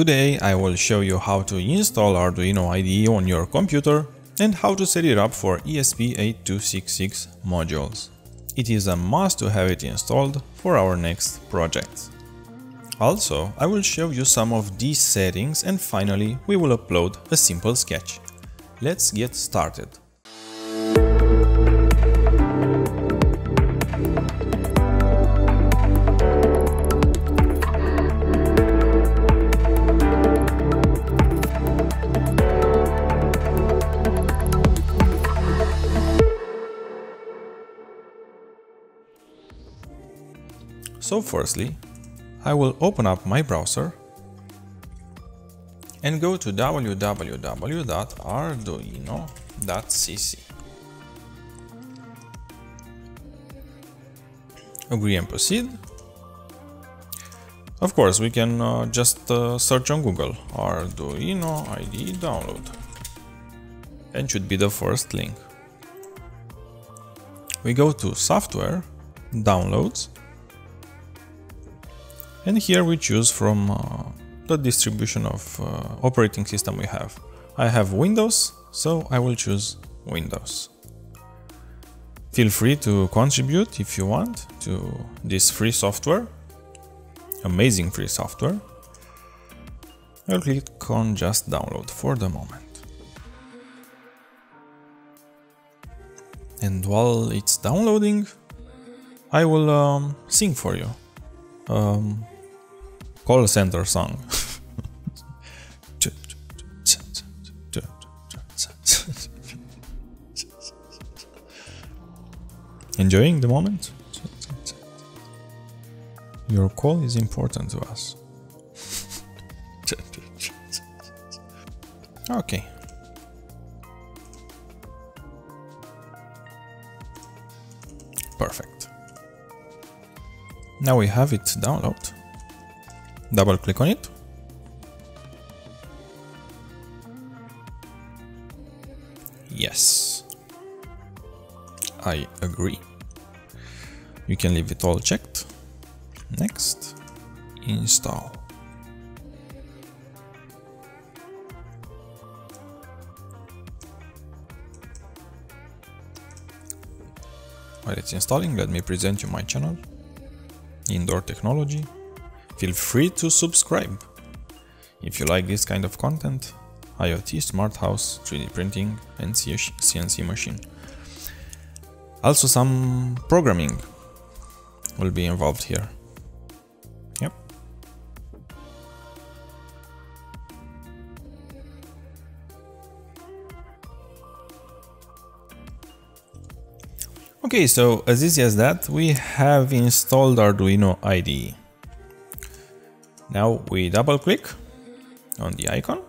Today I will show you how to install Arduino IDE on your computer and how to set it up for ESP8266 modules. It is a must to have it installed for our next projects. Also, I will show you some of these settings and finally we will upload a simple sketch. Let's get started. So firstly, I will open up my browser and go to www.arduino.cc. Agree and proceed. Of course, we can just search on Google Arduino IDE download and should be the first link. We go to software, downloads, and here we choose from the distribution of operating system we have. I have Windows, so I will choose Windows. Feel free to contribute if you want to this free software, amazing free software. I'll click on just download for the moment. And while it's downloading, I will sing for you. Call center song. Enjoying the moment? Your call is important to us. Okay. Perfect. Now we have it downloaded. Double click on it. Yes. I agree. You can leave it all checked. Next. Install. While it's installing, let me present you my channel. Indoor Technology. Feel free to subscribe if you like this kind of content, IoT, smart house, 3D printing and CNC machine. Also some programming will be involved here. Yep. Okay, so as easy as that, we have installed Arduino IDE. Now we double click on the icon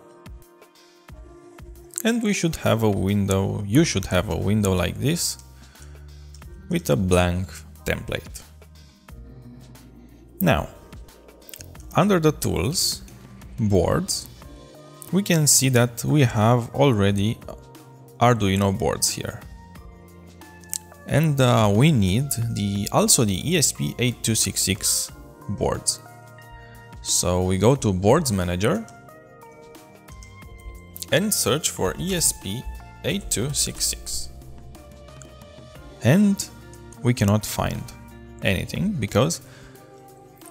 and we should have a window, you should have a window like this with a blank template. Now, under the tools, boards, we can see that we have already Arduino boards here. And we need also the ESP8266 boards. So we go to Boards Manager and search for ESP8266. And we cannot find anything because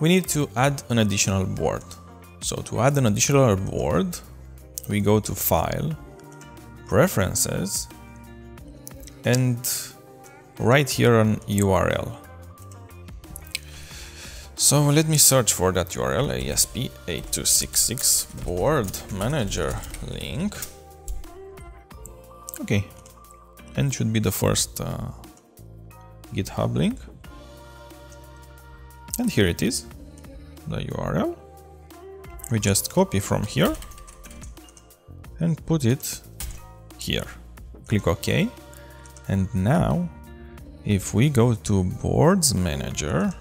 we need to add an additional board. So to add an additional board, we go to File, Preferences, and right here an URL. So let me search for that URL, ESP8266 board manager link. Okay, and should be the first GitHub link. And here it is, the URL. We just copy from here and put it here. Click OK. And now, if we go to Boards Manager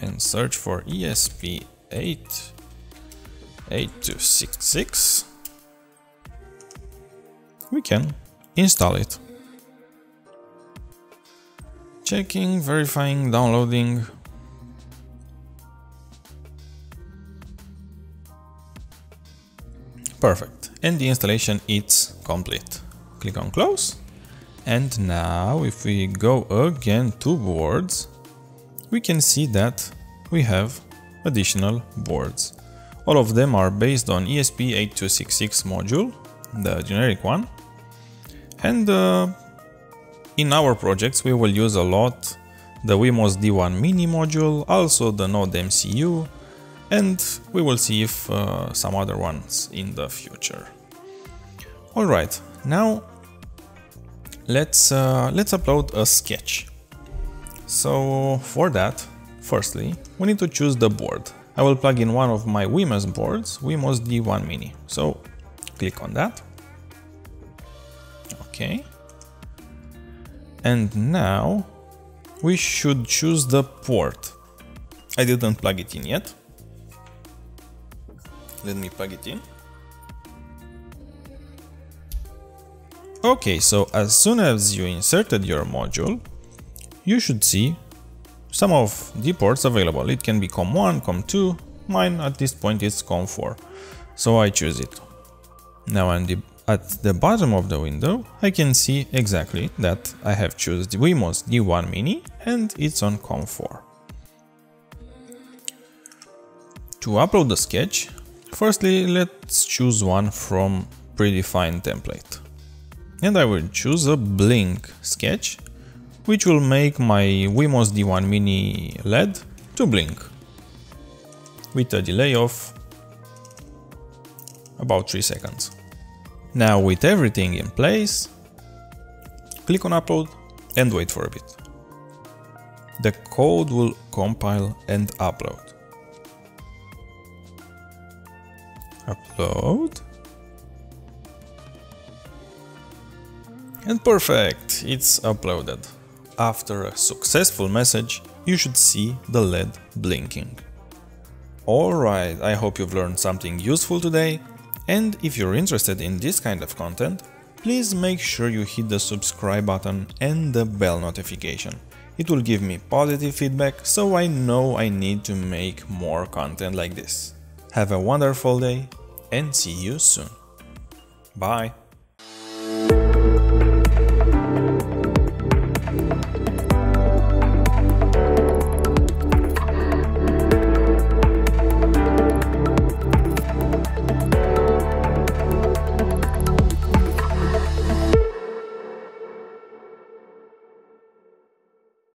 and search for ESP8266, we can install it. Checking, verifying, downloading. Perfect. And the installation is complete. Click on close. And now if we go again to boards, we can see that we have additional boards. All of them are based on ESP8266 module, the generic one. And in our projects we will use a lot the Wemos D1 Mini module, also the NodeMCU, and we will see if some other ones in the future. Alright, now let's upload a sketch. So for that, firstly, we need to choose the board. I will plug in one of my Wemos boards, Wemos D1 Mini. So click on that. Okay. And now we should choose the port. I didn't plug it in yet. Let me plug it in. Okay, so as soon as you inserted your module, you should see some of the ports available. It can be COM1, COM2, mine at this point is COM4. So I choose it. Now at the bottom of the window, I can see exactly that I have chosen the Wemos D1 Mini and it's on COM4. To upload the sketch, firstly, let's choose one from predefined template. And I will choose a blink sketch, which will make my Wemos D1 Mini LED to blink with a delay of about 3 seconds. Now with everything in place, click on upload and wait for a bit. The code will compile and upload. Upload. And perfect, it's uploaded. After a successful message, you should see the LED blinking. Alright, I hope you've learned something useful today. And if you're interested in this kind of content, please make sure you hit the subscribe button and the bell notification. It will give me positive feedback, so I know I need to make more content like this. Have a wonderful day and see you soon. Bye!